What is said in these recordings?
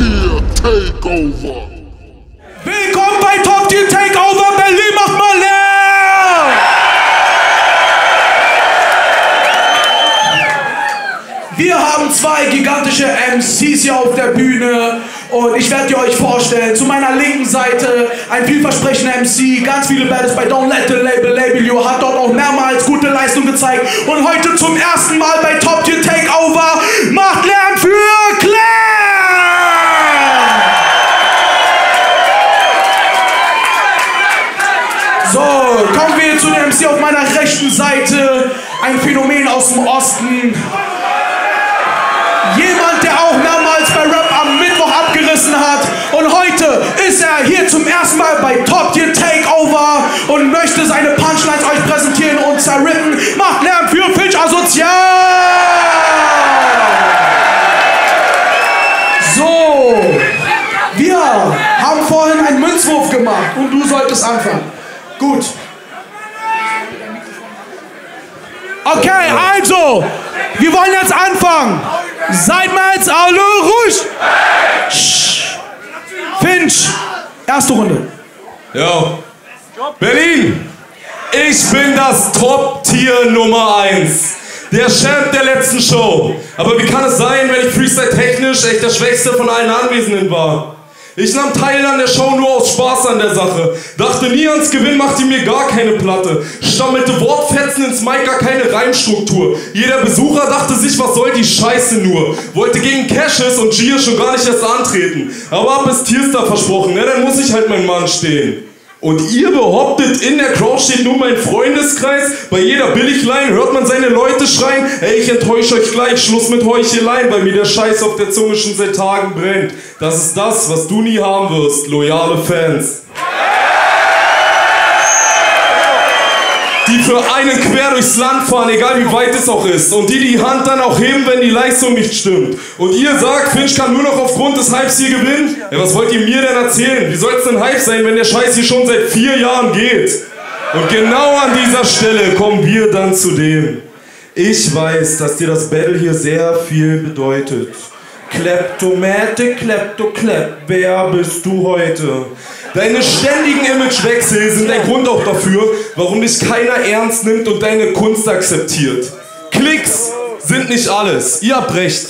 Tier Takeover. Willkommen bei Top Tier Takeover. Berlin macht mal leer! Wir haben zwei gigantische MCs hier auf der Bühne und ich werde euch vorstellen. Zu meiner linken Seite ein vielversprechender MC, ganz viele Battles bei Don't Let the Label Label You, hat dort auch mehrmals gute Leistung gezeigt und heute zum ersten Mal bei Top Tier Takeover macht Lärm für Claire! Zu dem MC auf meiner rechten Seite, ein Phänomen aus dem Osten. Jemand, der auch mehrmals bei Rap am Mittwoch abgerissen hat. Und heute ist er hier zum ersten Mal bei Top Tier Takeover und möchte seine Punchlines euch präsentieren und zerrippen. Macht Lärm für Finch Asozial! So, wir haben vorhin einen Münzwurf gemacht und du solltest anfangen. Gut. Okay, also, wir wollen jetzt anfangen. Seid mal jetzt alle ruhig. Finch, erste Runde. Yo. Berlin, ich bin das Top-Tier Nummer 1. Der Champ der letzten Show. Aber wie kann es sein, wenn ich freestyle-technisch echt der Schwächste von allen Anwesenden war? Ich nahm teil an der Show nur aus Spaß an der Sache. Dachte nie ans Gewinn, machte mir gar keine Platte. Stammelte Wortfetzen ins Mic, gar keine Reimstruktur. Jeder Besucher dachte sich, was soll die Scheiße nur? Wollte gegen Cashes und Gia schon gar nicht erst antreten. Aber hab es Tierstar versprochen, na dann muss ich halt mein Mann stehen. Und ihr behauptet, in der Crowd steht nur mein Freundeskreis? Bei jeder Billigline hört man seine Leute schreien, ey, ich enttäusche euch gleich, Schluss mit Heucheleien, weil mir der Scheiß auf der Zunge schon seit Tagen brennt. Das ist das, was du nie haben wirst, loyale Fans. Die für einen quer durchs Land fahren, egal wie weit es auch ist. Und die die Hand dann auch heben, wenn die Leistung nicht stimmt. Und ihr sagt, Finch kann nur noch aufgrund des Hypes hier gewinnen? Ja, was wollt ihr mir denn erzählen? Wie soll es denn Hype sein, wenn der Scheiß hier schon seit 4 Jahren geht? Und genau an dieser Stelle kommen wir dann zu dem. Ich weiß, dass dir das Battle hier sehr viel bedeutet. CLEPtomatic, CLEPto-CLEP, wer bist du heute? Deine ständigen Imagewechsel sind ein Grund auch dafür, warum dich keiner ernst nimmt und deine Kunst akzeptiert. Klicks sind nicht alles, ihr habt recht.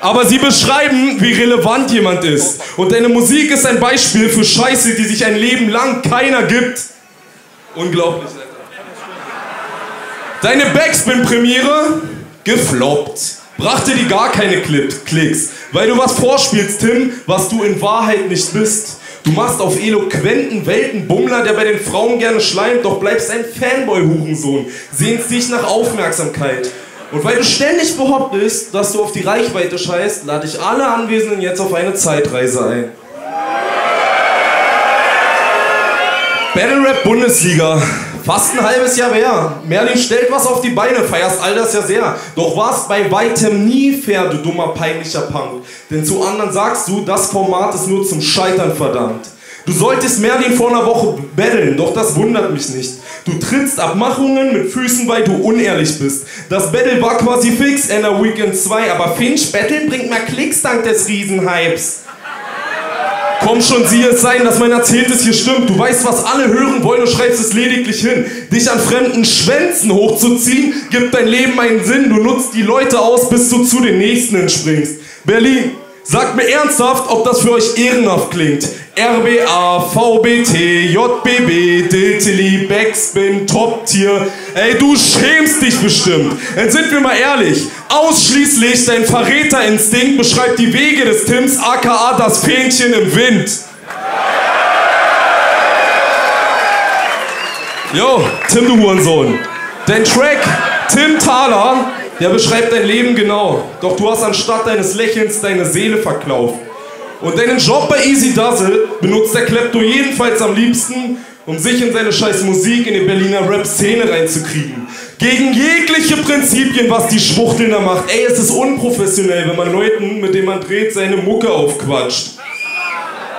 Aber sie beschreiben, wie relevant jemand ist. Und deine Musik ist ein Beispiel für Scheiße, die sich ein Leben lang keiner gibt. Unglaublich. Deine Backspin-Premiere? Gefloppt. Brachte dir gar keine Klicks, weil du was vorspielst, Tim, was du in Wahrheit nicht bist. Du machst auf eloquenten Weltenbummler, der bei den Frauen gerne schleimt, doch bleibst ein Fanboy-Hurensohn, sehnst dich nach Aufmerksamkeit. Und weil du ständig behauptest, dass du auf die Reichweite scheißt, lade ich alle Anwesenden jetzt auf eine Zeitreise ein. Battle Rap Bundesliga. Fast ein halbes Jahr her. Merlin stellt was auf die Beine, feierst all das ja sehr. Doch warst bei weitem nie fair, du dummer, peinlicher Punk. Denn zu anderen sagst du, das Format ist nur zum Scheitern verdammt. Du solltest Merlin vor einer Woche battlen, doch das wundert mich nicht. Du trittst Abmachungen mit Füßen, weil du unehrlich bist. Das Battle war quasi fix, Ender Weekend 2, aber Finch battlen bringt mehr Klicks dank des Riesenhypes. Komm schon, sieh es sein, dass mein Erzähltes hier stimmt. Du weißt, was alle hören wollen und schreibst es lediglich hin. Dich an fremden Schwänzen hochzuziehen, gibt dein Leben einen Sinn. Du nutzt die Leute aus, bis du zu den Nächsten entspringst. Berlin, sagt mir ernsthaft, ob das für euch ehrenhaft klingt. RBA, VBT, JBB, Diltilly, Backspin, Top Tier. Ey, du schämst dich bestimmt. Dann sind wir mal ehrlich. Ausschließlich dein Verräterinstinkt beschreibt die Wege des Tims, aka das Fähnchen im Wind. Jo, Tim, du Hurensohn. Dein Track, Tim Thaler, der beschreibt dein Leben genau. Doch du hast anstatt deines Lächelns deine Seele verkauft. Und deinen Job bei Easy Dazzle benutzt der Klepto jedenfalls am liebsten, um sich in seine scheiß Musik in die Berliner Rap-Szene reinzukriegen. Gegen jegliche Prinzipien, was die Schwuchteln da macht. Ey, es ist unprofessionell, wenn man Leuten, mit denen man dreht, seine Mucke aufquatscht.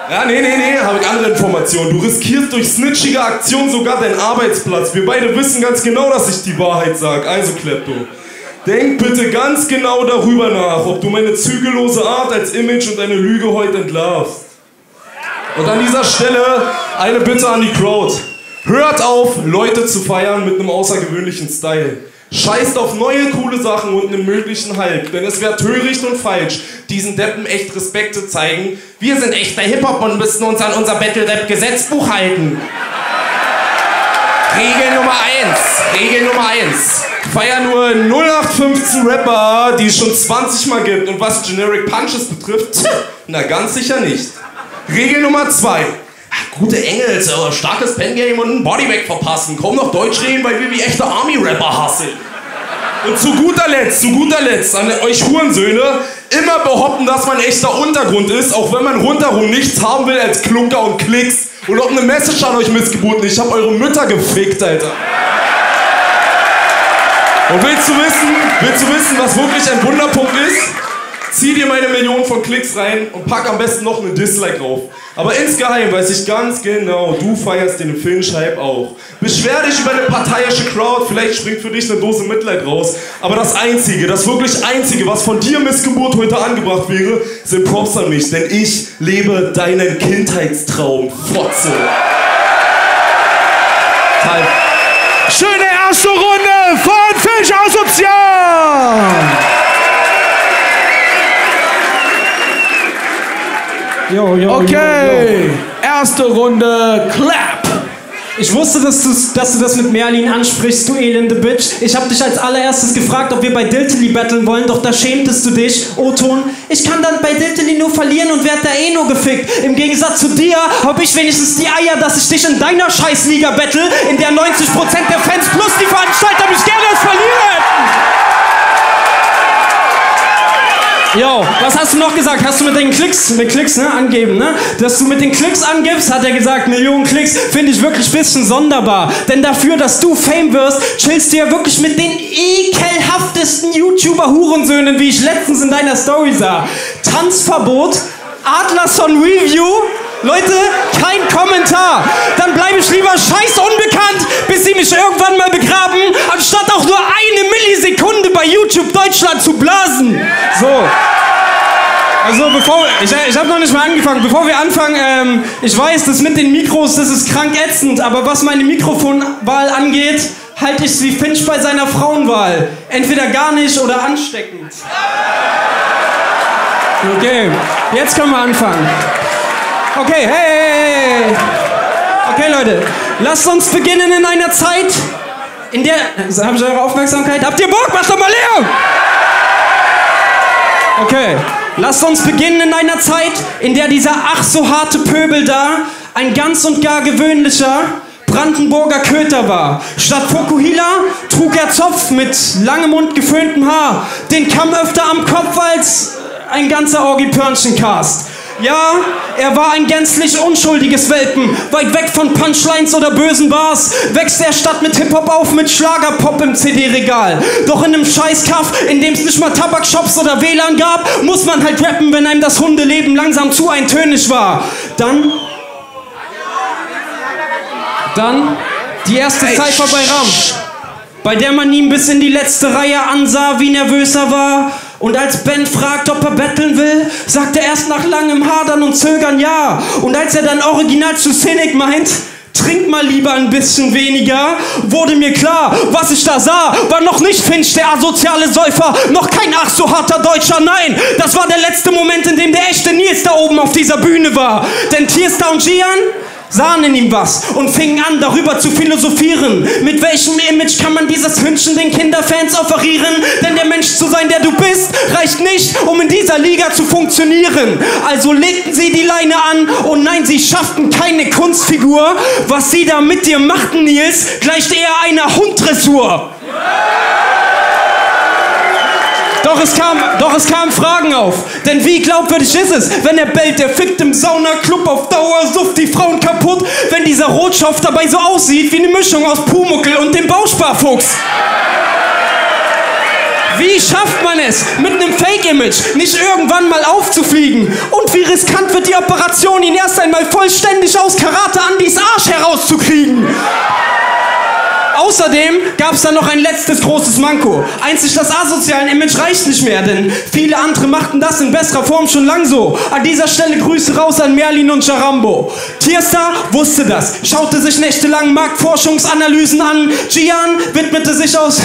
Ja, nee, habe ich andere Informationen. Du riskierst durch snitchige Aktion sogar deinen Arbeitsplatz. Wir beide wissen ganz genau, dass ich die Wahrheit sage. Also, Klepto. Denk bitte ganz genau darüber nach, ob du meine zügellose Art als Image und eine Lüge heute entlarvst. Und an dieser Stelle eine Bitte an die Crowd. Hört auf, Leute zu feiern mit einem außergewöhnlichen Style. Scheißt auf neue, coole Sachen und einen möglichen Hype, denn es wäre töricht und falsch, diesen Deppen echt Respekt zu zeigen. Wir sind echter Hip-Hop und müssen uns an unser Battle-Rap-Gesetzbuch halten. Regel Nummer 1, Regel Nummer 1. Feier nur 0815 Rapper, die es schon 20 Mal gibt. Und was Generic Punches betrifft, na ganz sicher nicht. Regel Nummer 2. Gute Engels, starkes Pen-Game und ein Bodybag verpassen. Kaum noch Deutsch reden, weil wir wie echte Army-Rapper hasseln. Und zu guter Letzt, an euch Hurensöhne, immer behaupten, dass man echter Untergrund ist, auch wenn man rundherum nichts haben will als Klunker und Klicks. Und ob eine Message an euch Missgeburten, ich hab eure Mütter gefickt, Alter. Und willst du wissen, was wirklich ein Wunderpunkt ist? Zieh dir meine Millionen von Klicks rein und pack am besten noch einen Dislike drauf. Aber insgeheim weiß ich ganz genau, du feierst den Finch-Hype auch. Beschwer dich über eine parteiische Crowd, vielleicht springt für dich eine Dose Mitleid raus. Aber das Einzige, das wirklich Einzige, was von dir Missgeburt heute angebracht wäre, sind Props an mich, denn ich lebe deinen Kindheitstraum, Fotze. Time. Schöne erste Runde von Finch Asozial! Yo, yo, okay, yo, yo. Erste Runde, clap! Ich wusste, dass du das mit Merlin ansprichst, du elende Bitch. Ich hab dich als allererstes gefragt, ob wir bei Diltilly battlen wollen, doch da schämtest du dich, O-Ton. Ich kann dann bei Diltilly nur verlieren und werd da eh nur gefickt. Im Gegensatz zu dir hab ich wenigstens die Eier, dass ich dich in deiner Scheißliga battle, in der 90% der Fans plus die Veranstalter mich gerne als Verlierer hätten. Yo, was hast du noch gesagt? Hast du mit Klicks, ne, angeben, ne? Dass du mit den Klicks angibst, hat er gesagt, Millionen Klicks, finde ich wirklich ein bisschen sonderbar. Denn dafür, dass du Fame wirst, chillst du ja wirklich mit den ekelhaftesten YouTuber-Hurensöhnen, wie ich letztens in deiner Story sah. Tanzverbot, Atlas von Review, Leute, kein Kommentar. Dann bleibe ich lieber scheiß unbekannt, bis sie mich irgendwann mal begraben, anstatt auch nur eine Millisekunde bei YouTube Deutschland zu blasen. So. Also bevor, ich habe noch nicht mal angefangen, bevor wir anfangen, ich weiß, das mit den Mikros, das ist krank ätzend, aber was meine Mikrofonwahl angeht, halte ich sie Finch bei seiner Frauenwahl. Entweder gar nicht oder ansteckend. Okay, jetzt können wir anfangen. Okay, hey! Okay, Leute, lasst uns beginnen in einer Zeit, in der... Hab ich eure Aufmerksamkeit? Habt ihr Bock? Macht doch mal Lärm! Okay, lasst uns beginnen in einer Zeit, in der dieser ach so harte Pöbel da ein ganz und gar gewöhnlicher Brandenburger Köter war. Statt Pocohila trug er Zopf mit langem Mund geföhntem Haar, den Kamm öfter am Kopf als ein ganzer Orgi-Pörnchen-Cast. Ja, er war ein gänzlich unschuldiges Welpen. Weit weg von Punchlines oder bösen Bars wächst er statt mit Hip-Hop auf mit Schlagerpop im CD-Regal. Doch in einem Scheißkaff, in dem es nicht mal Tabakshops oder WLAN gab, muss man halt rappen, wenn einem das Hundeleben langsam zu eintönig war. Dann die erste Zeit vorbei Ram, bei der man ihm bis in die letzte Reihe ansah, wie nervös er war. Und als Ben fragt, ob er betteln will, sagt er erst nach langem Hadern und Zögern ja. Und als er dann original zu Cynic meint, trink mal lieber ein bisschen weniger, wurde mir klar, was ich da sah, war noch nicht Finch, der asoziale Säufer, noch kein ach so harter Deutscher, nein, das war der letzte Moment, in dem der echte Nils da oben auf dieser Bühne war. Denn Tierstar und Gian sahen in ihm was und fingen an, darüber zu philosophieren. Mit welchem Image kann man dieses Hündchen den Kinderfans offerieren? Denn der Mensch zu sein, der du bist, reicht nicht, um in dieser Liga zu funktionieren. Also legten sie die Leine an und nein, sie schafften keine Kunstfigur. Was sie da mit dir machten, Nils, gleicht eher einer Hunddressur. Doch es kamen Fragen auf, denn wie glaubwürdig ist es, wenn er bellt, der fickt im Sauna-Club auf Dauer, sufft die Frauen kaputt, wenn dieser Rotschopf dabei so aussieht wie eine Mischung aus Pumuckel und dem Bausparfuchs. Wie schafft man es, mit einem Fake-Image nicht irgendwann mal aufzufliegen? Und wie riskant wird die Operation, ihn erst einmal vollständig aus Karate-Andys Arsch herauszukriegen? Außerdem gab es dann noch ein letztes großes Manko. Einzig das asozialen Image reicht nicht mehr, denn viele andere machten das in besserer Form schon lang so. An dieser Stelle Grüße raus an Merlin und Charambo. Tierstar wusste das, schaute sich nächtelang Marktforschungsanalysen an. Gian widmete sich aus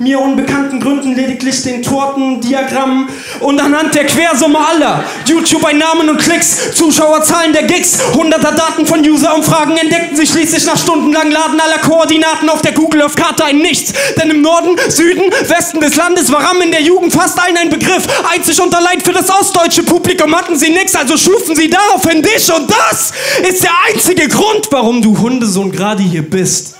mir unbekannten Gründen lediglich den Tortendiagrammen und anhand der Quersumme aller YouTube-Einnahmen und Klicks, Zuschauerzahlen der Gigs, hunderter Daten von User-Umfragen entdeckten sich schließlich nach stundenlangem Laden aller Koordinaten auf der Google Earth-Karte ein Nichts. Denn im Norden, Süden, Westen des Landes war Ram in der Jugend fast allen ein Begriff. Einzig und allein für das ostdeutsche Publikum hatten sie nichts, also schufen sie daraufhin dich. Und das ist der einzige Grund, warum du Hundesohn gerade hier bist.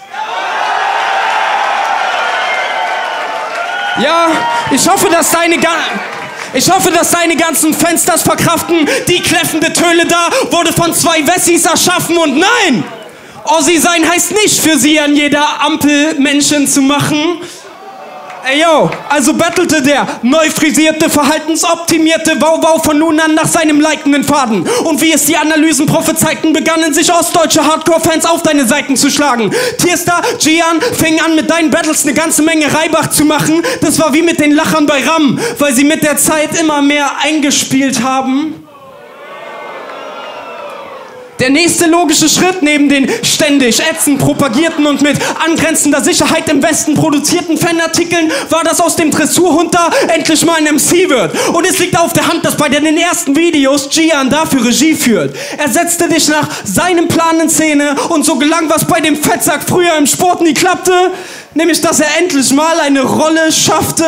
Ja, ich hoffe, dass deine ganzen Fans das verkraften. Die kläffende Töle da wurde von zwei Wessis erschaffen und nein! Ossi sein heißt nicht für sie an jeder Ampel Menschen zu machen. Ey yo, also bettelte der neu frisierte, verhaltensoptimierte Wauwau von nun an nach seinem leitenden Faden. Und wie es die Analysen prophezeiten, begannen sich ostdeutsche Hardcore-Fans auf deine Seiten zu schlagen. Tierstar, Gian fing an, mit deinen Battles eine ganze Menge Reibach zu machen. Das war wie mit den Lachern bei Ram, weil sie mit der Zeit immer mehr eingespielt haben. Der nächste logische Schritt neben den ständig ätzend propagierten und mit angrenzender Sicherheit im Westen produzierten Fanartikeln war, dass aus dem Dressurhund da endlich mal ein MC wird. Und es liegt auf der Hand, dass bei den ersten Videos Gian dafür Regie führt. Er setzte dich nach seinem Plan in Szene und so gelang, was bei dem Fettsack früher im Sport nie klappte, nämlich, dass er endlich mal eine Rolle schaffte.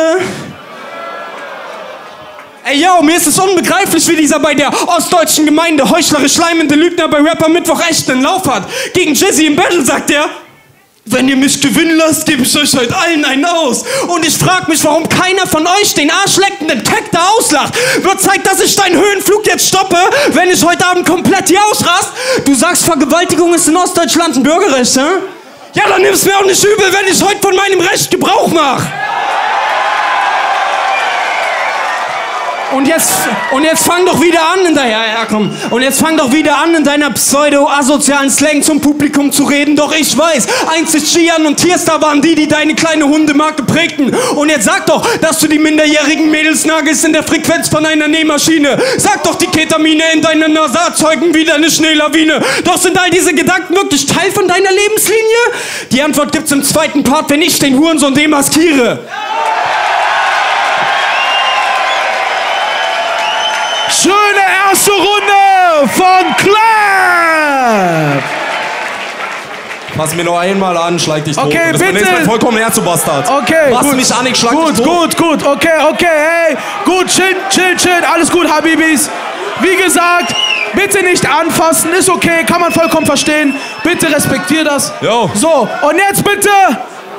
Ey yo, mir ist es unbegreiflich, wie dieser bei der ostdeutschen Gemeinde heuchlerisch schleimende Lügner bei Rap am Mittwoch echt einen Lauf hat. Gegen Jizzy im Battle sagt er: Wenn ihr mich gewinnen lasst, gebe ich euch heute allen einen aus. Und ich frag mich, warum keiner von euch den arschleckenden Keck da auslacht. Wird Zeit, dass ich deinen Höhenflug jetzt stoppe, wenn ich heute Abend komplett hier ausrast. Du sagst, Vergewaltigung ist in Ostdeutschland ein Bürgerrecht, hä? Ja, dann nimm's mir auch nicht übel, wenn ich heute von meinem Recht Gebrauch mache. Und jetzt fang doch wieder an in deiner, ja, komm. Und jetzt fang doch wieder an in deiner pseudo-asozialen Slang zum Publikum zu reden. Doch ich weiß, einzig Gian und Tierstar waren die deine kleine Hundemarke prägten. Und jetzt sag doch, dass du die minderjährigen Mädels nagelst in der Frequenz von einer Nähmaschine. Sag doch, die Ketamine in deiner Nase erzeugen wieder eine Schneelawine. Doch sind all diese Gedanken wirklich Teil von deiner Lebenslinie? Die Antwort gibt's im zweiten Part, wenn ich den Hurensohn demaskiere. Schöne erste Runde von CLEP! Fass mir noch einmal an, schlag dich tot. Okay, und das bitte. Ist vollkommen ernst, du Bastard. Okay, fass mich an, ich schlag dich tot. Gut, okay, hey. Gut, chill, alles gut, Habibis. Wie gesagt, bitte nicht anfassen, ist okay, kann man vollkommen verstehen. Bitte respektier das. Jo. So, und jetzt bitte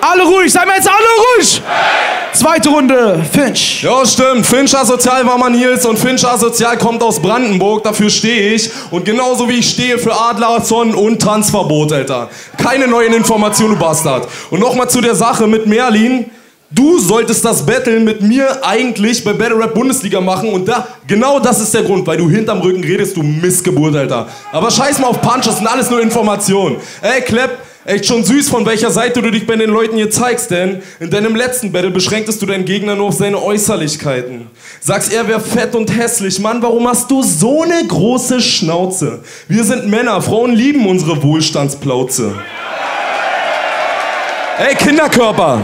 alle ruhig, seien wir jetzt alle ruhig! Hey. Zweite Runde, Finch. Ja, stimmt. Finch Asozial war man Nils und Finch Asozial kommt aus Brandenburg, dafür stehe ich. Und genauso wie ich stehe für Atlas von und Tanzverbot, Alter. Keine neuen Informationen, du Bastard. Und nochmal zu der Sache mit Merlin. Du solltest das Battle mit mir eigentlich bei Battle Rap Bundesliga machen und da, genau das ist der Grund, weil du hinterm Rücken redest, du Missgeburt, Alter. Aber scheiß mal auf Punches, sind alles nur Informationen. Ey, Clep. Echt schon süß, von welcher Seite du dich bei den Leuten hier zeigst, denn in deinem letzten Battle beschränktest du deinen Gegner nur auf seine Äußerlichkeiten. Sagst, er wäre fett und hässlich. Mann, warum hast du so eine große Schnauze? Wir sind Männer, Frauen lieben unsere Wohlstandsplauze. Ey, Kinderkörper,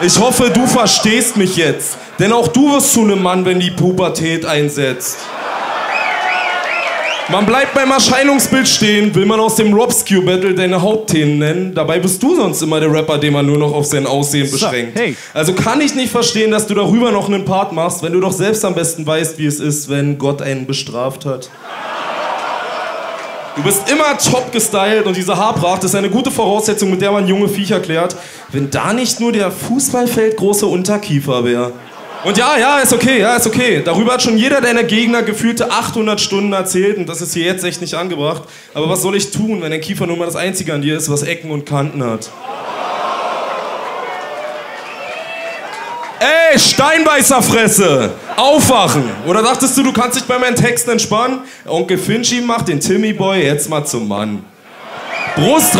ich hoffe, du verstehst mich jetzt. Denn auch du wirst zu einem Mann, wenn die Pubertät einsetzt. Man bleibt beim Erscheinungsbild stehen, will man aus dem Robscue-Battle deine Hauptthemen nennen. Dabei bist du sonst immer der Rapper, den man nur noch auf sein Aussehen beschränkt. Hey. Also kann ich nicht verstehen, dass du darüber noch einen Part machst, wenn du doch selbst am besten weißt, wie es ist, wenn Gott einen bestraft hat. Du bist immer top gestylt und diese Haarpracht ist eine gute Voraussetzung, mit der man junge Viecher klärt, wenn da nicht nur der fußballfeldgroße Unterkiefer wäre. Und ja, ist okay. Darüber hat schon jeder deiner Gegner gefühlte 800 Stunden erzählt und das ist hier jetzt echt nicht angebracht. Aber was soll ich tun, wenn der Kiefer nur mal das Einzige an dir ist, was Ecken und Kanten hat? Ey, Steinbeißerfresse! Aufwachen! Oder dachtest du, du kannst dich bei meinen Texten entspannen? Onkel Finchi macht den Timmy Boy jetzt mal zum Mann. Brust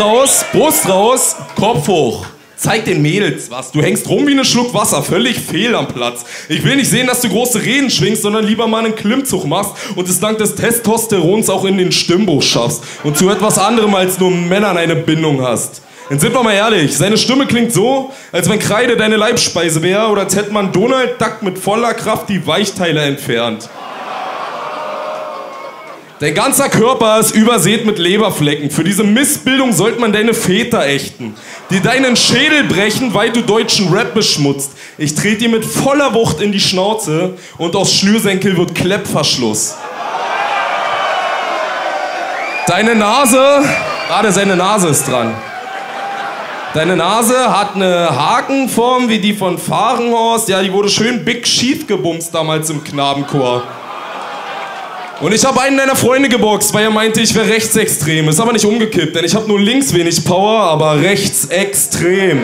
raus, Kopf hoch. Zeig den Mädels was. Du hängst rum wie ein Schluck Wasser, völlig fehl am Platz. Ich will nicht sehen, dass du große Reden schwingst, sondern lieber mal einen Klimmzug machst und es dank des Testosterons auch in den Stimmbruch schaffst und zu etwas anderem als nur Männern eine Bindung hast. Dann sind wir mal ehrlich, seine Stimme klingt so, als wenn Kreide deine Leibspeise wäre oder als hätte man Donald Duck mit voller Kraft die Weichteile entfernt. Dein ganzer Körper ist übersät mit Leberflecken. Für diese Missbildung sollte man deine Väter ächten, die deinen Schädel brechen, weil du deutschen Rap beschmutzt. Ich trete dir mit voller Wucht in die Schnauze und aus Schnürsenkel wird Kleppverschluss. Deine Nase, gerade seine Nase ist dran. Deine Nase hat eine Hakenform wie die von Fahrenhorst. Ja, die wurde schön Big Chief gebumst damals im Knabenchor. Und ich habe einen deiner Freunde geboxt, weil er meinte, ich wäre rechtsextrem. Ist aber nicht umgekippt, denn ich habe nur links wenig Power, aber rechtsextrem.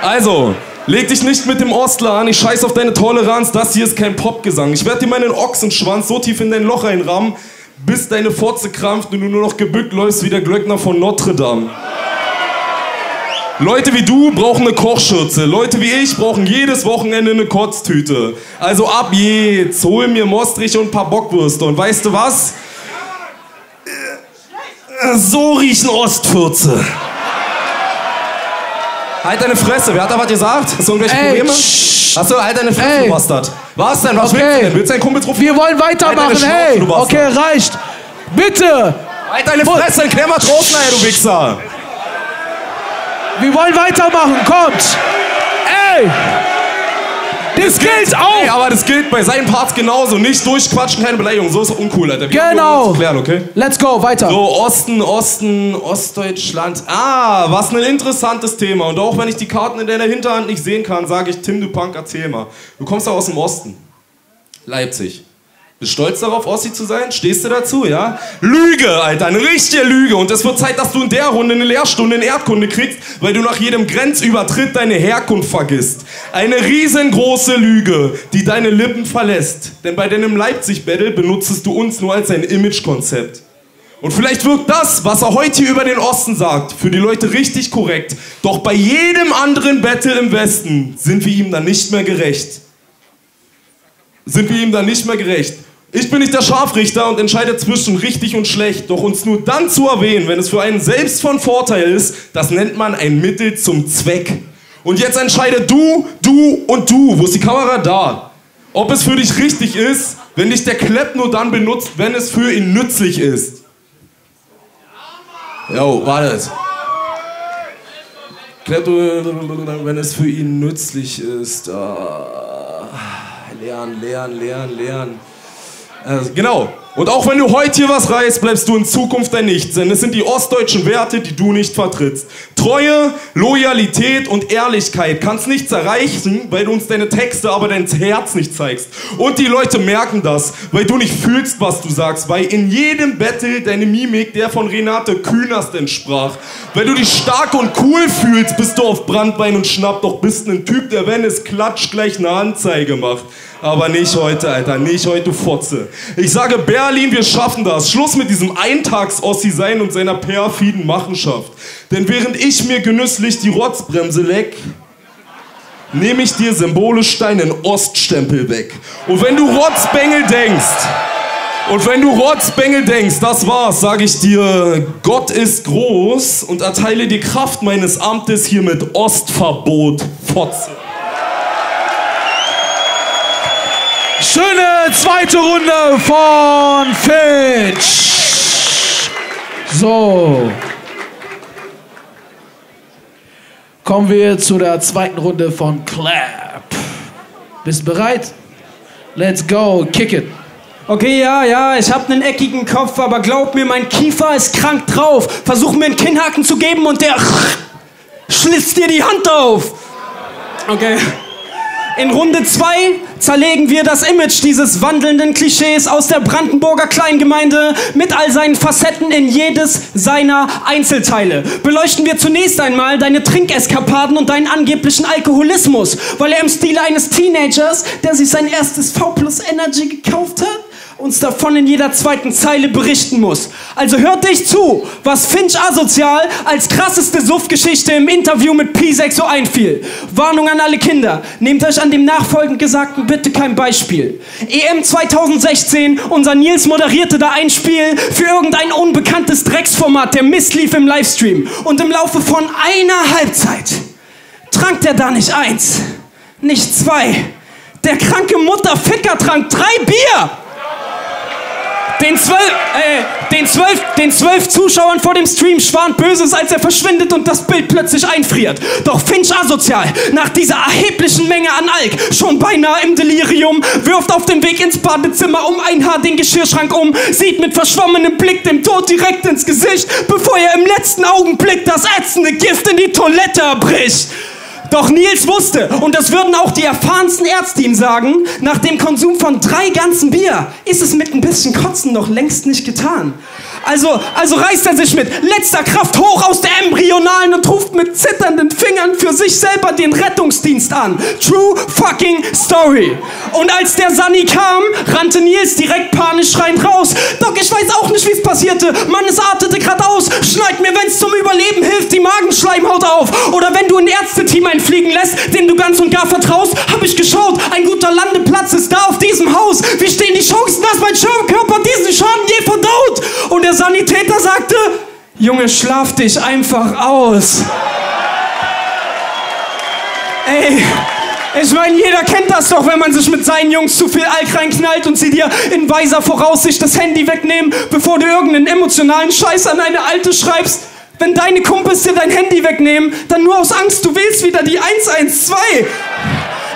Also, leg dich nicht mit dem Ostler an, ich scheiß auf deine Toleranz, das hier ist kein Popgesang. Ich werde dir meinen Ochsenschwanz so tief in dein Loch einrammen, bis deine Fotze krampft und du nur noch gebückt läufst wie der Glöckner von Notre Dame. Leute wie du brauchen eine Kochschürze, Leute wie ich brauchen jedes Wochenende eine Kotztüte. Also ab jetzt, hol mir Mostrich und ein paar Bockwürste und weißt du was? So riechen Ostfürze. Halt deine Fresse, wer hat da was gesagt? Hast du irgendwelche Probleme? Achso, halt deine Fresse, du Bastard. Was denn, was willst du denn? Willst du deinen Kumpel drauf? Wir wollen weitermachen, hey! Okay, reicht! Bitte! Halt deine Fresse, dann klär mal drauf, naja, du Wichser! Wir wollen weitermachen, kommt! Ey! Das gilt auch! Ey, aber das gilt bei seinen Parts genauso. Nicht durchquatschen, keine Beleidigung. So ist es uncool, Alter. Wir genau! Uns klären, okay? Let's go, weiter. So, Osten, Ostdeutschland. Ah, was ein interessantes Thema. Und auch wenn ich die Karten in deiner Hinterhand nicht sehen kann, sage ich, Tim, du Punk, erzähl mal. Du kommst doch aus dem Osten. Leipzig. Bist stolz darauf, Ossi zu sein? Stehst du dazu, ja? Lüge, Alter, eine richtige Lüge. Und es wird Zeit, dass du in der Runde eine Lehrstunde in Erdkunde kriegst, weil du nach jedem Grenzübertritt deine Herkunft vergisst. Eine riesengroße Lüge, die deine Lippen verlässt. Denn bei deinem Leipzig-Battle benutztest du uns nur als ein Imagekonzept. Und vielleicht wirkt das, was er heute hier über den Osten sagt, für die Leute richtig korrekt. Doch bei jedem anderen Battle im Westen sind wir ihm dann nicht mehr gerecht. Ich bin nicht der Scharfrichter und entscheide zwischen richtig und schlecht, doch uns nur dann zu erwähnen, wenn es für einen selbst von Vorteil ist, das nennt man ein Mittel zum Zweck. Und jetzt entscheide du und du, wo ist die Kamera da, ob es für dich richtig ist, wenn dich der Klepp nur dann benutzt, wenn es für ihn nützlich ist. Jo, wartet. Klepp, wenn es für ihn nützlich ist. Lernen. Genau. Und auch wenn du heute hier was reißt, bleibst du in Zukunft ein Nichts. Denn es sind die ostdeutschen Werte, die du nicht vertrittst. Treue, Loyalität und Ehrlichkeit. Kannst nichts erreichen, weil du uns deine Texte, aber dein Herz nicht zeigst. Und die Leute merken das, weil du nicht fühlst, was du sagst. Weil in jedem Battle deine Mimik der von Renate Künast entsprach. Weil du dich stark und cool fühlst, bist du auf Brandwein und Schnapp. Doch bist ein Typ, der, wenn es klatscht, gleich eine Anzeige macht. Aber nicht heute, Alter, nicht heute, du Fotze. Ich sage Berlin, wir schaffen das. Schluss mit diesem Eintags-Ossi-Sein und seiner perfiden Machenschaft. Denn während ich mir genüsslich die Rotzbremse leck, nehme ich dir symbolisch deinen Oststempel weg. Und wenn du Rotzbengel denkst, das war's, sage ich dir, Gott ist groß und erteile dir Kraft meines Amtes hier mit Ostverbot, Fotze. Schöne zweite Runde von Finch. So. Kommen wir zu der zweiten Runde von CLEP. Bist du bereit? Let's go, kick it. Okay, ja, ich hab nen eckigen Kopf, aber glaub mir, mein Kiefer ist krank drauf. Versuch mir einen Kinnhaken zu geben und der schlitzt dir die Hand auf. Okay. In Runde 2 zerlegen wir das Image dieses wandelnden Klischees aus der Brandenburger Kleingemeinde mit all seinen Facetten in jedes seiner Einzelteile. Beleuchten wir zunächst einmal deine Trinkeskapaden und deinen angeblichen Alkoholismus, weil er im Stil eines Teenagers, der sich sein erstes V+ Energy gekauft hat, uns davon in jeder zweiten Zeile berichten muss. Also hört dich zu, was Finch Asozial als krasseste Suff-Geschichte im Interview mit Pisek so einfiel. Warnung an alle Kinder, nehmt euch an dem nachfolgend Gesagten bitte kein Beispiel. EM 2016, unser Nils moderierte da ein Spiel für irgendein unbekanntes Drecksformat, der misslief im Livestream. Und im Laufe von einer Halbzeit trank der da nicht eins, nicht zwei. Der kranke Mutterficker trank 3 Bier! Den zwölf Zuschauern vor dem Stream schwant Böses, als er verschwindet und das Bild plötzlich einfriert. Doch Finch Asozial, nach dieser erheblichen Menge an Alk, schon beinahe im Delirium, wirft auf dem Weg ins Badezimmer um ein Haar den Geschirrschrank um, sieht mit verschwommenem Blick dem Tod direkt ins Gesicht, bevor er im letzten Augenblick das ätzende Gift in die Toilette erbricht. Doch Nils wusste, und das würden auch die erfahrensten Ärzte ihm sagen, nach dem Konsum von 3 ganzen Bier ist es mit ein bisschen Kotzen noch längst nicht getan. Also reißt er sich mit letzter Kraft hoch aus der Embryonalen und ruft mit zitternden Fingern für sich selber den Rettungsdienst an. True fucking story. Und als der Sunny kam, rannte Nils direkt panisch schreiend raus. Doc, ich weiß auch nicht, wie es passierte. Mann, es artete gerade aus. Schneid mir, wenn es zum Überleben hilft, die Magenschleimhaut auf. Oder wenn du ein Ärzteteam einfliegen lässt, dem du ganz und gar vertraust, hab ich geschaut. Ein guter Landeplatz ist da auf diesem Haus. Wie stehen die Chancen, dass mein Schirmkörper diesen Schaden je verdaut? Und der Sanitäter sagte, Junge, schlaf dich einfach aus. Ey, ich meine, jeder kennt das doch, wenn man sich mit seinen Jungs zu viel Alk reinknallt und sie dir in weiser Voraussicht das Handy wegnehmen, bevor du irgendeinen emotionalen Scheiß an eine Alte schreibst. Wenn deine Kumpels dir dein Handy wegnehmen, dann nur aus Angst, du willst wieder die 112.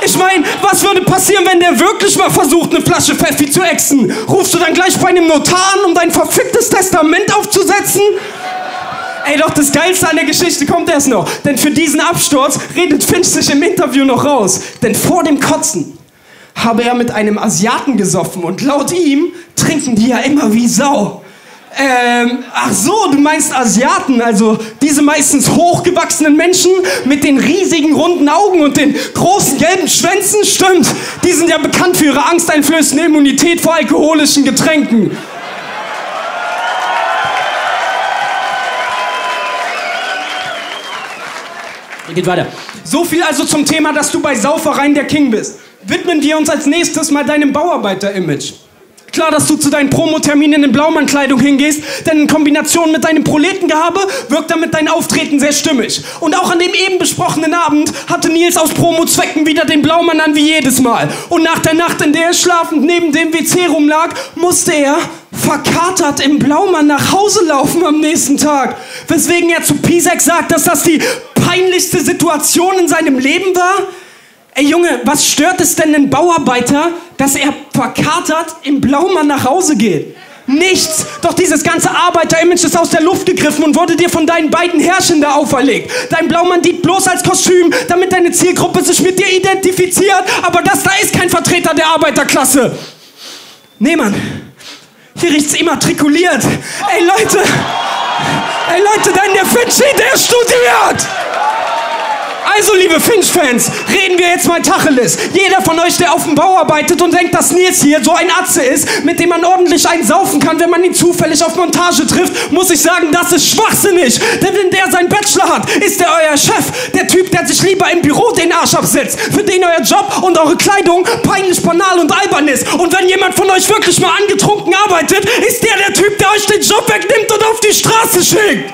Ich meine, was würde passieren, wenn der wirklich mal versucht, eine Flasche Pfeffi zu ächzen? Rufst du dann gleich bei einem Notar an, um dein verficktes Testament aufzusetzen? Ey, doch das Geilste an der Geschichte kommt erst noch. Denn für diesen Absturz redet Finch sich im Interview noch raus. Denn vor dem Kotzen habe er mit einem Asiaten gesoffen. Und laut ihm trinken die ja immer wie Sau. Ach so, du meinst Asiaten, also diese meistens hochgewachsenen Menschen mit den riesigen runden Augen und den großen gelben Schwänzen? Stimmt, die sind ja bekannt für ihre angsteinflößende Immunität vor alkoholischen Getränken. Geht weiter. So viel also zum Thema, dass du bei Saufereien der King bist. Widmen wir uns als nächstes mal deinem Bauarbeiter-Image. Klar, dass du zu deinen Promoterminen in Blaumannkleidung hingehst, denn in Kombination mit deinem Proletengehabe wirkt damit dein Auftreten sehr stimmig. Und auch an dem eben besprochenen Abend hatte Nils aus Promo-Zwecken wieder den Blaumann an wie jedes Mal. Und nach der Nacht, in der er schlafend neben dem WC rumlag, musste er verkatert im Blaumann nach Hause laufen am nächsten Tag. Weswegen er zu Pisek sagt, dass das die peinlichste Situation in seinem Leben war. Ey Junge, was stört es denn den Bauarbeiter, dass er verkatert im Blaumann nach Hause geht? Nichts! Doch dieses ganze Arbeiter-Image ist aus der Luft gegriffen und wurde dir von deinen beiden Herrschern da auferlegt. Dein Blaumann dient bloß als Kostüm, damit deine Zielgruppe sich mit dir identifiziert, aber das da ist kein Vertreter der Arbeiterklasse. Nee, Mann. Hier riecht's immatrikuliert. Ey Leute, denn der Finchi, der studiert! Also, liebe Finch-Fans, reden wir jetzt mal Tacheles. Jeder von euch, der auf dem Bau arbeitet und denkt, dass Nils hier so ein Atze ist, mit dem man ordentlich einsaufen kann, wenn man ihn zufällig auf Montage trifft, muss ich sagen, das ist schwachsinnig. Denn wenn der seinen Bachelor hat, ist er euer Chef. Der Typ, der sich lieber im Büro den Arsch absetzt, für den euer Job und eure Kleidung peinlich, banal und albern ist. Und wenn jemand von euch wirklich mal angetrunken arbeitet, ist der der Typ, der euch den Job wegnimmt und auf die Straße schickt.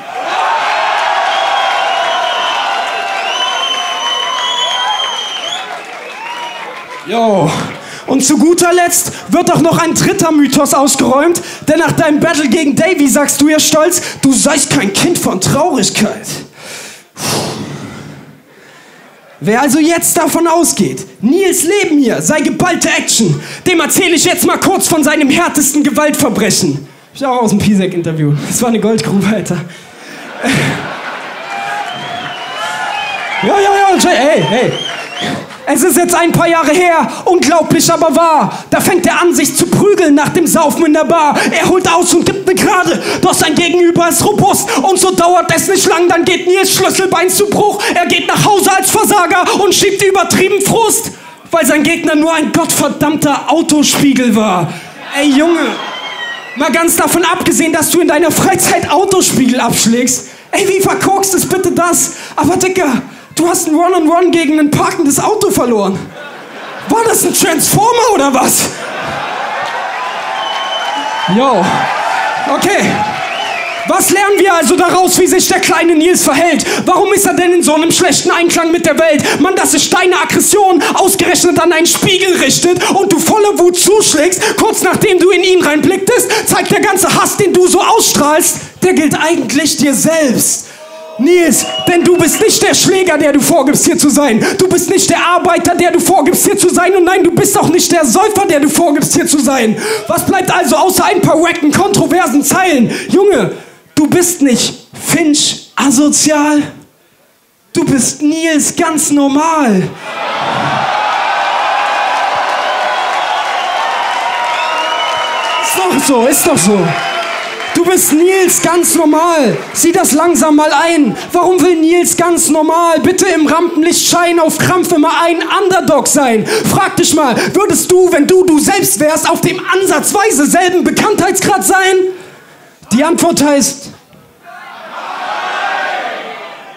Jo. Und zu guter Letzt wird auch noch ein dritter Mythos ausgeräumt, denn nach deinem Battle gegen Davy sagst du ja stolz, du seist kein Kind von Traurigkeit. Wer also jetzt davon ausgeht, Nils Leben hier sei geballte Action, dem erzähle ich jetzt mal kurz von seinem härtesten Gewaltverbrechen. Ich auch aus dem Pisek-Interview. Das war eine Goldgrube, Alter. Ja, hey. Es ist jetzt ein paar Jahre her, unglaublich aber wahr. Da fängt er an, sich zu prügeln nach dem Saufen in der Bar. Er holt aus und gibt eine Gerade, doch sein Gegenüber ist robust. Und so dauert es nicht lang, dann geht Nils Schlüsselbein zu Bruch. Er geht nach Hause als Versager und schiebt übertrieben Frust, weil sein Gegner nur ein gottverdammter Autospiegel war. Ey Junge, mal ganz davon abgesehen, dass du in deiner Freizeit Autospiegel abschlägst. Ey, wie verkorkst ist bitte das? Aber Dicker, du hast ein One-on-One gegen ein parkendes Auto verloren. War das ein Transformer oder was? Yo. Okay. Was lernen wir also daraus, wie sich der kleine Nils verhält? Warum ist er denn in so einem schlechten Einklang mit der Welt? Mann, dass sich deine Aggression ausgerechnet an einen Spiegel richtet und du voller Wut zuschlägst, kurz nachdem du in ihn reinblicktest, zeigt der ganze Hass, den du so ausstrahlst, der gilt eigentlich dir selbst. Nils, denn du bist nicht der Schläger, der du vorgibst, hier zu sein. Du bist nicht der Arbeiter, der du vorgibst, hier zu sein. Und nein, du bist auch nicht der Säufer, der du vorgibst, hier zu sein. Was bleibt also außer ein paar wacken, kontroversen Zeilen? Junge, du bist nicht Finch Asozial. Du bist Nils ganz normal. Ist doch so, ist doch so. Du bist Nils ganz normal. Sieh das langsam mal ein. Warum will Nils ganz normal bitte im Rampenlichtschein auf Krampf immer ein Underdog sein? Frag dich mal, würdest du, wenn du selbst wärst, auf dem ansatzweise selben Bekanntheitsgrad sein? Die Antwort heißt...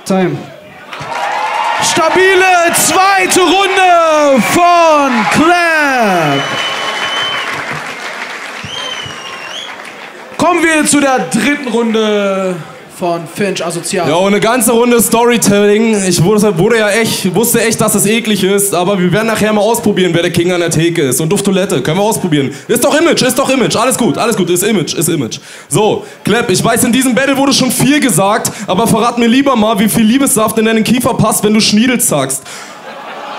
Time. Stabile zweite Runde von CLEP. Kommen wir zu der dritten Runde von Finch Asozial. Ja, und eine ganze Runde Storytelling. Ich wusste echt, dass es eklig ist, aber wir werden nachher mal ausprobieren, wer der King an der Theke ist. Und Dufttoilette, können wir ausprobieren. Ist doch Image, alles gut, ist Image. So, Clep, ich weiß, in diesem Battle wurde schon viel gesagt, aber verrat mir lieber mal, wie viel Liebessaft in deinen Kiefer passt, wenn du Schniedel zackst.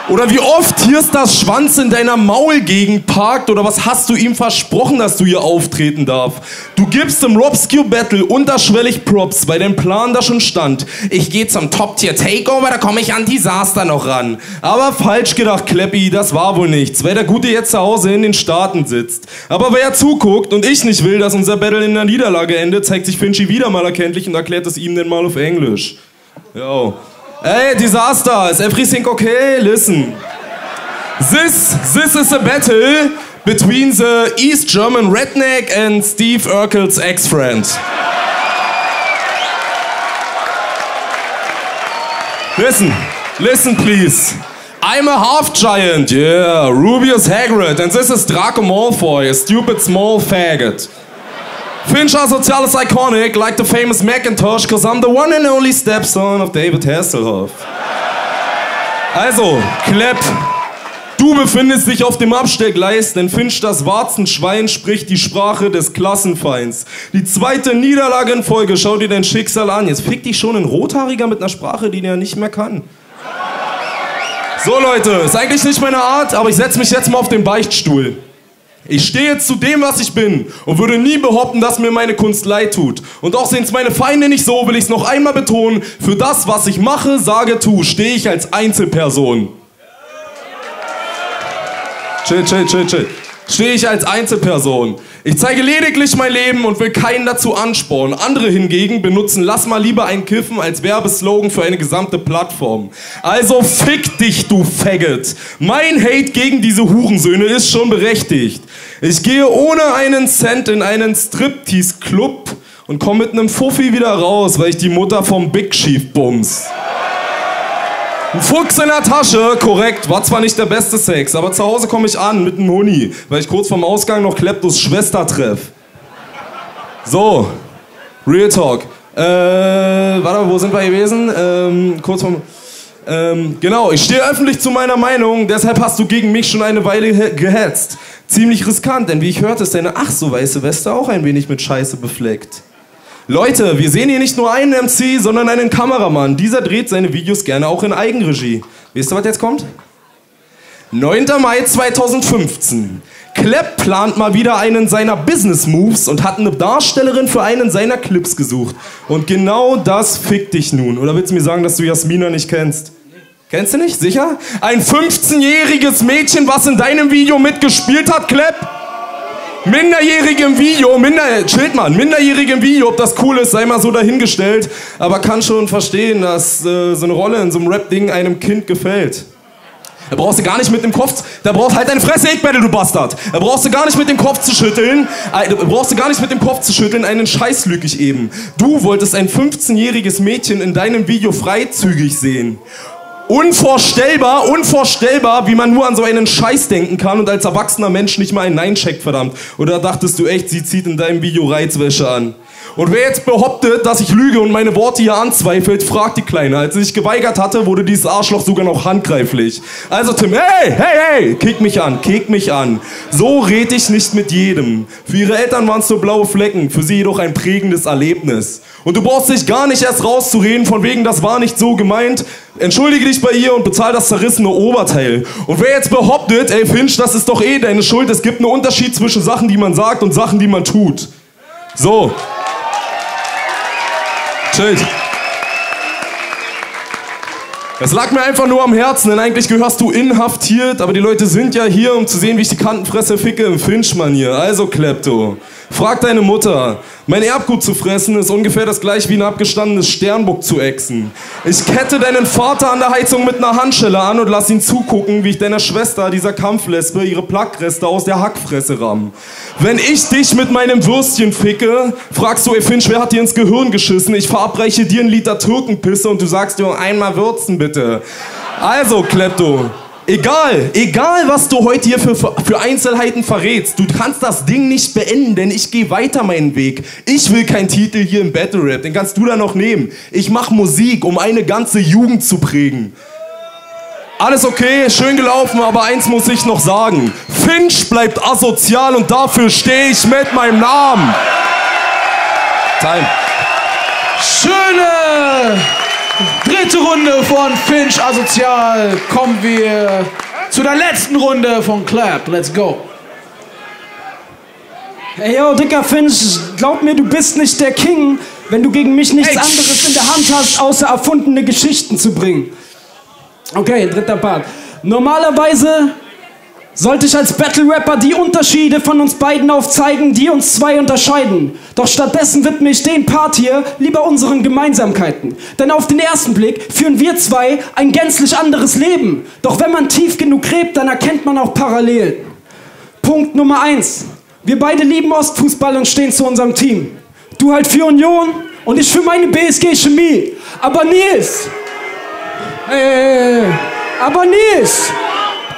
Oder wie oft Tierstars Schwanz in deiner Maulgegend parkt, oder was hast du ihm versprochen, dass du hier auftreten darfst? Du gibst im Robscue-Battle unterschwellig Props, weil dein Plan da schon stand. Ich gehe zum Top Tier Takeover, da komme ich an Disaster noch ran. Aber falsch gedacht, Kleppi, das war wohl nichts, weil der Gute jetzt zu Hause in den Staaten sitzt. Aber wer zuguckt und ich nicht will, dass unser Battle in einer Niederlage endet, zeigt sich Finchi wieder mal erkenntlich und erklärt es ihm dann mal auf Englisch. Yo. Hey, Disaster, is everything okay? Listen. This is a battle between the East German redneck and Steve Urkel's ex-friend. Listen please. I'm a half-giant, yeah, Rubius Hagrid, and this is Draco Malfoy, a stupid small faggot. Finch Asozial is iconic, like the famous Macintosh, cause I'm the one and only stepson of David Hasselhoff. Also, Clep, du befindest dich auf dem Abstellgleis, denn Finch das Warzenschwein spricht die Sprache des Klassenfeinds. Die zweite Niederlage in Folge, schau dir dein Schicksal an. Jetzt fick dich schon ein Rothaariger mit einer Sprache, die der nicht mehr kann. So Leute, ist eigentlich nicht meine Art, aber ich setz mich jetzt mal auf den Beichtstuhl. Ich stehe jetzt zu dem, was ich bin und würde nie behaupten, dass mir meine Kunst leid tut. Und auch sehen's meine Feinde nicht so, will ich's noch einmal betonen. Für das, was ich mache, sage, tu, stehe ich als Einzelperson. Chill. Stehe ich als Einzelperson. Ich zeige lediglich mein Leben und will keinen dazu anspornen. Andere hingegen benutzen "Lass mal lieber einen kiffen" als Werbeslogan für eine gesamte Plattform. Also fick dich, du Faggot. Mein Hate gegen diese Hurensöhne ist schon berechtigt. Ich gehe ohne einen Cent in einen Striptease-Club und komme mit einem Fuffi wieder raus, weil ich die Mutter vom Big Chief bums. Ein Fuchs in der Tasche, korrekt, war zwar nicht der beste Sex, aber zu Hause komme ich an mit einem Huni, weil ich kurz vorm Ausgang noch Kleptos Schwester treff. So, Real Talk. Warte, wo sind wir gewesen? Genau, ich stehe öffentlich zu meiner Meinung, deshalb hast du gegen mich schon eine Weile gehetzt. Ziemlich riskant, denn wie ich hörte, ist deine ach so weiße Weste auch ein wenig mit Scheiße befleckt. Leute, wir sehen hier nicht nur einen MC, sondern einen Kameramann. Dieser dreht seine Videos gerne auch in Eigenregie. Wisst ihr, was jetzt kommt? 9. Mai 2015. Clep plant mal wieder einen seiner Business-Moves und hat eine Darstellerin für einen seiner Clips gesucht. Und genau das fickt dich nun. Oder willst du mir sagen, dass du Jasmina nicht kennst? Kennst du nicht? Sicher? Ein 15-jähriges Mädchen, was in deinem Video mitgespielt hat, Clep? Minderjährige im Video, ob das cool ist, sei mal so dahingestellt. Aber kann schon verstehen, dass so eine Rolle in so einem Rap-Ding einem Kind gefällt. Da brauchst du gar nicht mit dem Kopf, da brauchst halt deine Fresse, Egg-Battle, du Bastard. Da brauchst du gar nicht mit dem Kopf zu schütteln, einen Scheiß lüg ich eben. Du wolltest ein 15-jähriges Mädchen in deinem Video freizügig sehen. Unvorstellbar, unvorstellbar, wie man nur an so einen Scheiß denken kann und als erwachsener Mensch nicht mal ein Nein checkt, verdammt. Oder dachtest du echt, sie zieht in deinem Video Reizwäsche an? Und wer jetzt behauptet, dass ich lüge und meine Worte hier anzweifelt, fragt die Kleine. Als sie sich geweigert hatte, wurde dieses Arschloch sogar noch handgreiflich. Also Tim, hey, kick mich an. So red ich nicht mit jedem. Für ihre Eltern waren es nur blaue Flecken, für sie jedoch ein prägendes Erlebnis. Und du brauchst dich gar nicht erst rauszureden, von wegen, das war nicht so gemeint. Entschuldige dich bei ihr und bezahl das zerrissene Oberteil. Und wer jetzt behauptet, ey Finch, das ist doch eh deine Schuld, es gibt einen Unterschied zwischen Sachen, die man sagt und Sachen, die man tut. So. Das lag mir einfach nur am Herzen, denn eigentlich gehörst du inhaftiert, aber die Leute sind ja hier, um zu sehen, wie ich die Kantenfresse ficke im Finch-Manier. Also, Klepto, frag deine Mutter. Mein Erbgut zu fressen ist ungefähr das gleiche wie ein abgestandenes Sternbuck zu ächsen. Ich kette deinen Vater an der Heizung mit einer Handschelle an und lass ihn zugucken, wie ich deiner Schwester, dieser Kampflesbe, ihre Plagreste aus der Hackfresse ramm. Wenn ich dich mit meinem Würstchen ficke, fragst du, ey Finch, wer hat dir ins Gehirn geschissen? Ich verabreiche dir einen Liter Türkenpisse und du sagst dir, einmal würzen bitte. Also, Klepto, egal was du heute hier für Einzelheiten verrätst, du kannst das Ding nicht beenden, denn ich gehe weiter meinen Weg. Ich will keinen Titel hier im Battle Rap, den kannst du da noch nehmen. Ich mache Musik, um eine ganze Jugend zu prägen. Alles okay, schön gelaufen, aber eins muss ich noch sagen. Finch bleibt asozial und dafür stehe ich mit meinem Namen. Time. Schöne dritte Runde von Finch Asozial. Kommen wir zu der letzten Runde von Clap. Let's go. Ey, yo, dicker Finch, glaub mir, du bist nicht der King, wenn du gegen mich nichts anderes in der Hand hast, außer erfundene Geschichten zu bringen. Okay, dritter Part. Normalerweise sollte ich als Battle-Rapper die Unterschiede von uns beiden aufzeigen, die uns zwei unterscheiden. Doch stattdessen widme ich den Part hier lieber unseren Gemeinsamkeiten. Denn auf den ersten Blick führen wir zwei ein gänzlich anderes Leben. Doch wenn man tief genug gräbt, dann erkennt man auch Parallelen. Punkt Nummer 1. Wir beide lieben Ostfußball und stehen zu unserem Team. Du halt für Union und ich für meine BSG Chemie. Aber Nils... aber Nils,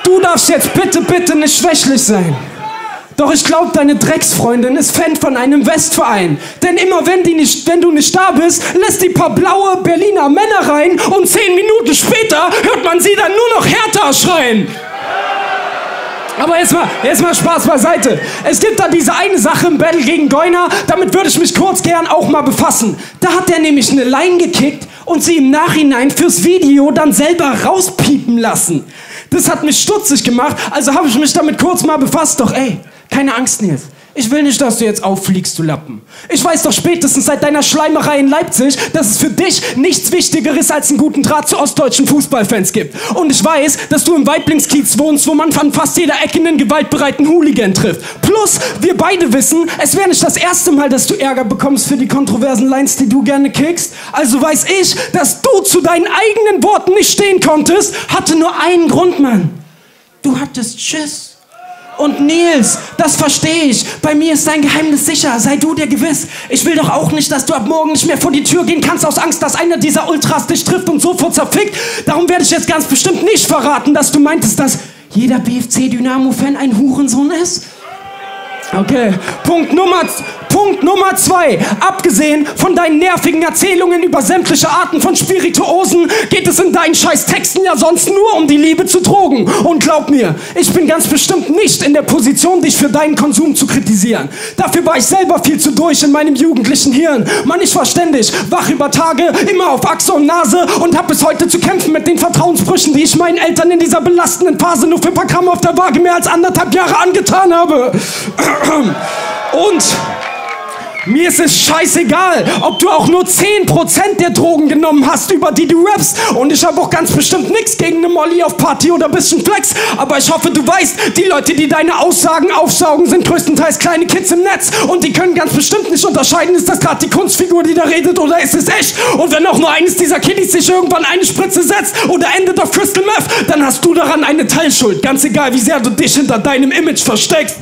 du darfst jetzt bitte nicht schwächlich sein. Doch ich glaube, deine Drecksfreundin ist Fan von einem Westverein. Denn immer wenn du nicht da bist, lässt die paar blaue Berliner Männer rein und 10 Minuten später hört man sie dann nur noch Hertha schreien. Aber erstmal Spaß beiseite. Es gibt da diese eine Sache im Battle gegen Goyner, damit würde ich mich kurz gern auch mal befassen. Da hat er nämlich eine Line gekickt und sie im Nachhinein fürs Video dann selber rauspiepen lassen. Das hat mich stutzig gemacht, also habe ich mich damit kurz mal befasst. Doch ey, keine Angst, Nils. Ich will nicht, dass du jetzt auffliegst, du Lappen. Ich weiß doch spätestens seit deiner Schleimerei in Leipzig, dass es für dich nichts Wichtigeres als einen guten Draht zu ostdeutschen Fußballfans gibt. Und ich weiß, dass du im Weiblingskiez wohnst, wo man von fast jeder Ecke einen gewaltbereiten Hooligan trifft. Plus, wir beide wissen, es wäre nicht das erste Mal, dass du Ärger bekommst für die kontroversen Lines, die du gerne kickst. Also weiß ich, dass du zu deinen eigenen Worten nicht stehen konntest, hatte nur einen Grund, Mann. Du hattest Schiss. Und Nils, das verstehe ich. Bei mir ist dein Geheimnis sicher. Sei du dir gewiss. Ich will doch auch nicht, dass du ab morgen nicht mehr vor die Tür gehen kannst, aus Angst, dass einer dieser Ultras dich trifft und sofort zerfickt. Darum werde ich jetzt ganz bestimmt nicht verraten, dass du meintest, dass jeder BFC-Dynamo-Fan ein Hurensohn ist. Okay, Punkt Nummer 2. Abgesehen von deinen nervigen Erzählungen über sämtliche Arten von Spirituosen geht es in deinen Scheißtexten ja sonst nur um die Liebe zu Drogen. Und glaub mir, ich bin ganz bestimmt nicht in der Position, dich für deinen Konsum zu kritisieren. Dafür war ich selber viel zu durch in meinem jugendlichen Hirn. Mann, ich war ständig wach über Tage, immer auf Achse und Nase und hab bis heute zu kämpfen mit den Vertrauensbrüchen, die ich meinen Eltern in dieser belastenden Phase nur für ein paar Gramm auf der Waage mehr als 1,5 Jahre angetan habe. Und Mir ist es scheißegal, ob du auch nur 10% der Drogen genommen hast, über die du rappst. Und ich habe auch ganz bestimmt nichts gegen eine Molly auf Party oder ein bisschen Flex. Aber ich hoffe, du weißt, die Leute, die deine Aussagen aufsaugen, sind größtenteils kleine Kids im Netz. Und die können ganz bestimmt nicht unterscheiden, ist das gerade die Kunstfigur, die da redet, oder ist es echt? Und wenn auch nur eines dieser Kiddies sich irgendwann eine Spritze setzt oder endet auf Crystal Meth, dann hast du daran eine Teilschuld. Ganz egal, wie sehr du dich hinter deinem Image versteckst.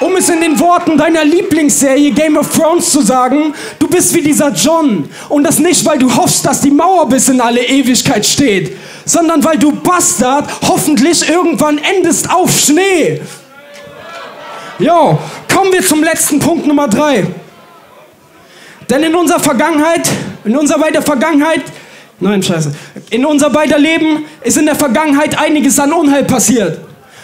Um es in den Worten deiner Lieblingsserie Game of Thrones zu sagen, du bist wie dieser John. Und das nicht, weil du hoffst, dass die Mauer bis in alle Ewigkeit steht, sondern weil du Bastard hoffentlich irgendwann endest auf Schnee. Jo, kommen wir zum letzten Punkt Nummer 3. Denn in unser beider Leben ist in der Vergangenheit einiges an Unheil passiert.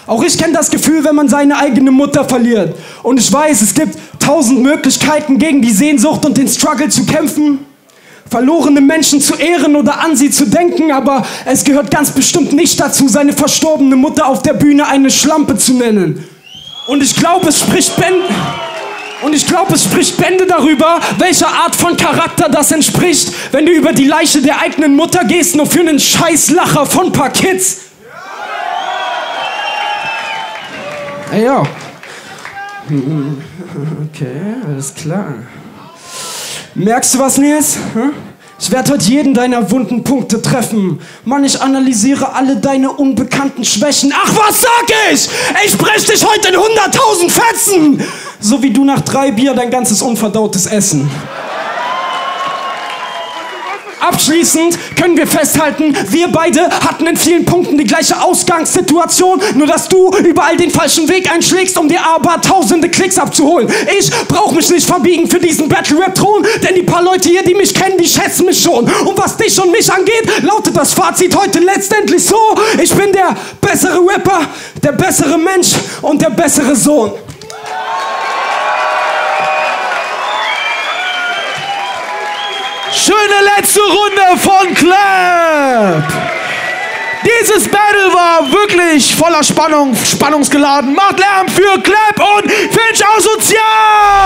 Auch ich kenne das Gefühl, wenn man seine eigene Mutter verliert. Und ich weiß, es gibt 1000 Möglichkeiten, gegen die Sehnsucht und den Struggle zu kämpfen, verlorene Menschen zu ehren oder an sie zu denken, aber es gehört ganz bestimmt nicht dazu, seine verstorbene Mutter auf der Bühne eine Schlampe zu nennen. Und ich glaube, es spricht Bände darüber, welcher Art von Charakter das entspricht, wenn du über die Leiche der eigenen Mutter gehst, nur für einen Scheißlacher von ein paar Kids. Ey, ja. Okay, alles klar. Merkst du was, Nils? Hm? Ich werde heute jeden deiner wunden Punkte treffen. Mann, ich analysiere alle deine unbekannten Schwächen. Ach, was sag ich? Ich breche dich heute in 100.000 Fetzen! So wie du nach 3 Bier dein ganzes unverdautes Essen. Abschließend können wir festhalten, wir beide hatten in vielen Punkten die gleiche Ausgangssituation, nur dass du überall den falschen Weg einschlägst, um dir aber tausende Klicks abzuholen. Ich brauche mich nicht verbiegen für diesen Battle-Rap-Thron, denn die paar Leute hier, die mich kennen, die schätzen mich schon. Und was dich und mich angeht, lautet das Fazit heute letztendlich so: Ich bin der bessere Rapper, der bessere Mensch und der bessere Sohn. Schöne letzte Runde von CLEP! Dieses Battle war wirklich voller Spannung, spannungsgeladen. Macht Lärm für CLEP und Finch Asozial!